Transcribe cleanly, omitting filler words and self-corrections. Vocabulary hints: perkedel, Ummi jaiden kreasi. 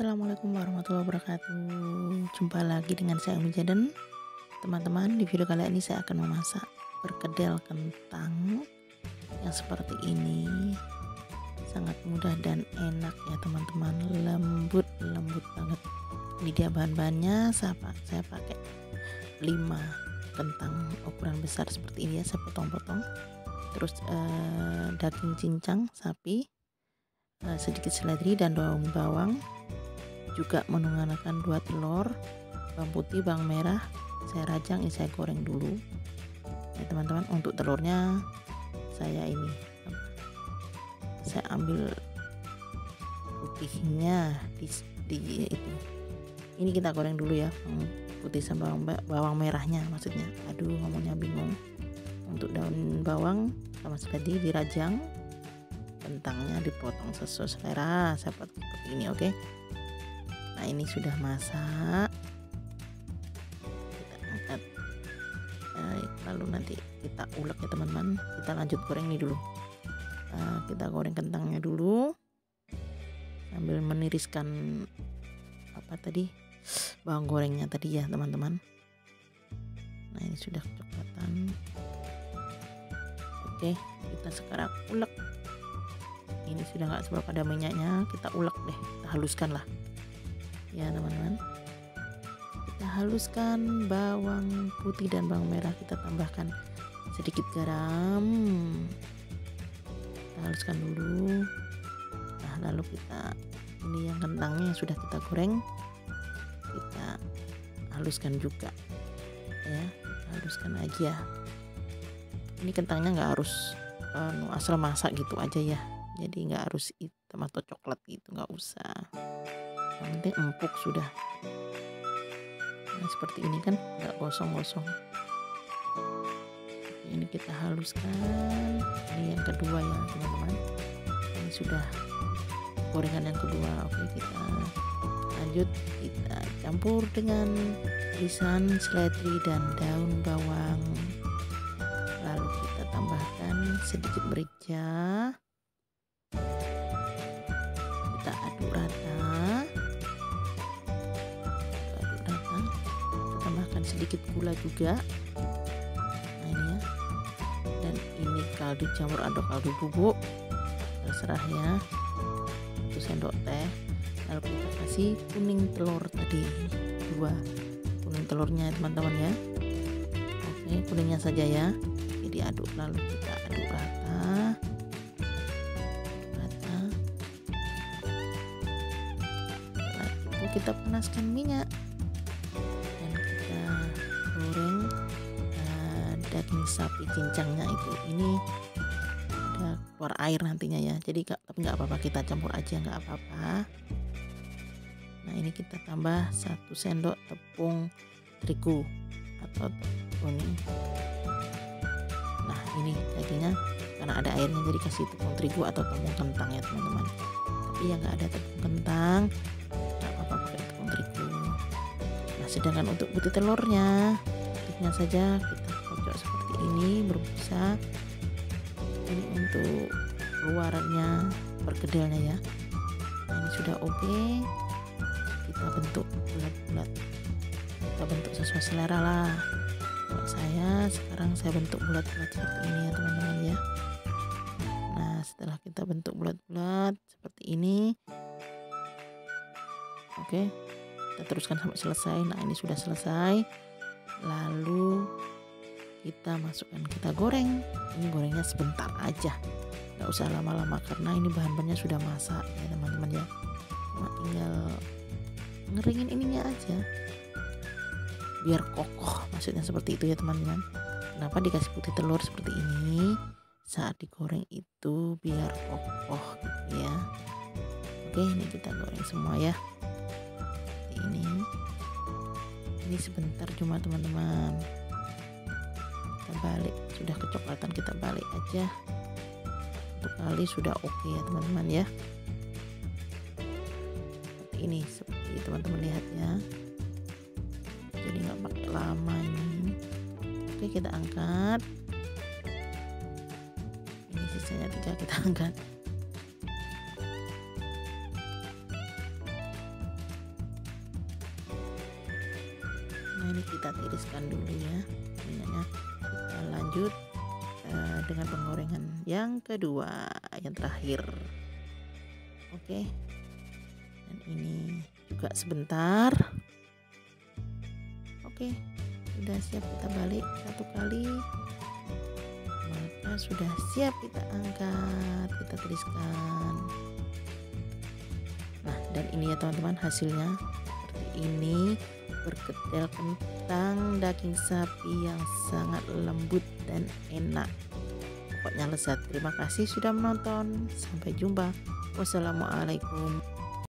Assalamualaikum warahmatullahi wabarakatuh. Jumpa lagi dengan saya Ummi Jaiden. Teman-teman, di video kali ini saya akan memasak perkedel kentang yang seperti ini. Sangat mudah dan enak ya teman-teman, lembut banget. Ini dia bahan-bahannya. Saya pakai 5 kentang ukuran besar seperti ini ya, saya potong-potong. Terus daging cincang sapi, sedikit seledri dan daun bawang. Juga menggunakan 2 telur, bawang putih, bawang merah. Saya rajang, ini saya goreng dulu ya teman-teman. Untuk telurnya saya ambil putihnya ini kita goreng dulu ya, putih sama bawang merahnya maksudnya. Aduh, ngomongnya bingung. Untuk daun bawang sama seperti dirajang, kentangnya dipotong sesuai selera. Saya potong seperti ini, oke. Nah, ini sudah masak, kita angkat, lalu nanti kita ulek ya teman-teman. Kita lanjut goreng ini dulu. Kita goreng kentangnya dulu sambil meniriskan bawang gorengnya tadi ya teman-teman. Nah, ini sudah kecoklatan. Oke, kita sekarang ulek. Ini sudah nggak seberapa ada minyaknya, kita ulek deh, kita haluskan lah ya teman-teman. Kita haluskan bawang putih dan bawang merah, kita tambahkan sedikit garam, kita haluskan dulu. Nah, lalu kita ini yang kentangnya yang sudah kita goreng, kita haluskan juga ya, kita haluskan aja. Ini kentangnya nggak harus asal masak gitu aja ya, jadi nggak harus hitam atau coklat gitu, nggak usah. Yang penting empuk sudah. Nah, seperti ini kan, nggak gosong-gosong. Ini kita haluskan. Ini yang kedua ya teman-teman, ini sudah gorengan yang kedua. Oke, kita lanjut, kita campur dengan irisan seledri dan daun bawang. Lalu kita tambahkan sedikit merica, kita aduk rata. Tambahkan sedikit gula juga. Nah, ini ya. Dan ini kaldu jamur atau kaldu bubuk, terserah ya, 1 sendok teh. Lalu kita kasih kuning telur tadi, 2 kuning telurnya teman-teman ya. Oke, kuningnya saja ya, jadi aduk. Lalu kita aduk rata. Lalu kita panaskan minyak, daging sapi cincangnya itu. Ini ada keluar air nantinya ya, jadi tapi nggak apa-apa, kita campur aja, nggak apa-apa. Nah, ini kita tambah 1 sendok tepung terigu atau tepung. Nah, ini dagingnya karena ada airnya jadi kasih tepung terigu atau tepung kentang ya teman-teman. Tapi yang nggak ada tepung kentang nggak apa-apa, pakai tepung terigu. Nah, sedangkan untuk putih telurnya, putihnya saja kita kocok seperti ini, berbusa. Ini untuk luarnya perkedelnya ya. Nah, ini sudah oke. Kita bentuk bulat-bulat, kita bentuk sesuai selera lah. Kalau saya bentuk bulat-bulat seperti ini ya teman-teman ya. Nah, setelah kita bentuk bulat-bulat seperti ini, oke, kita teruskan sampai selesai. Nah, ini sudah selesai. Lalu kita masukkan, kita goreng. Ini gorengnya sebentar aja, nggak usah lama-lama karena ini bahan-bahannya sudah masak ya teman-teman ya. Cuma tinggal ngeringin ininya aja biar kokoh, maksudnya seperti itu ya teman-teman. Kenapa dikasih putih telur seperti ini saat digoreng itu, biar kokoh gitu ya. Oke, ini kita goreng semua ya. Ini sebentar cuma teman-teman, balik. Sudah kecoklatan, kita balik aja. Untuk kali sudah oke ya teman-teman ya. Ini seperti teman-teman lihat ya, jadi nggak pakai lama ini. Oke, kita angkat. Ini sisanya 3 kita angkat. ini kita tiriskan dulu ya minyaknya. Kita lanjut dengan penggorengan yang kedua, yang terakhir. Oke, dan ini juga sebentar. Oke, sudah siap, kita balik satu kali, maka sudah siap kita angkat, kita tiriskan. Nah, dan ini ya teman-teman hasilnya seperti ini, perkedel kentang daging sapi yang sangat lembut dan enak. Pokoknya lezat. Terima kasih sudah menonton. Sampai jumpa. Wassalamualaikum.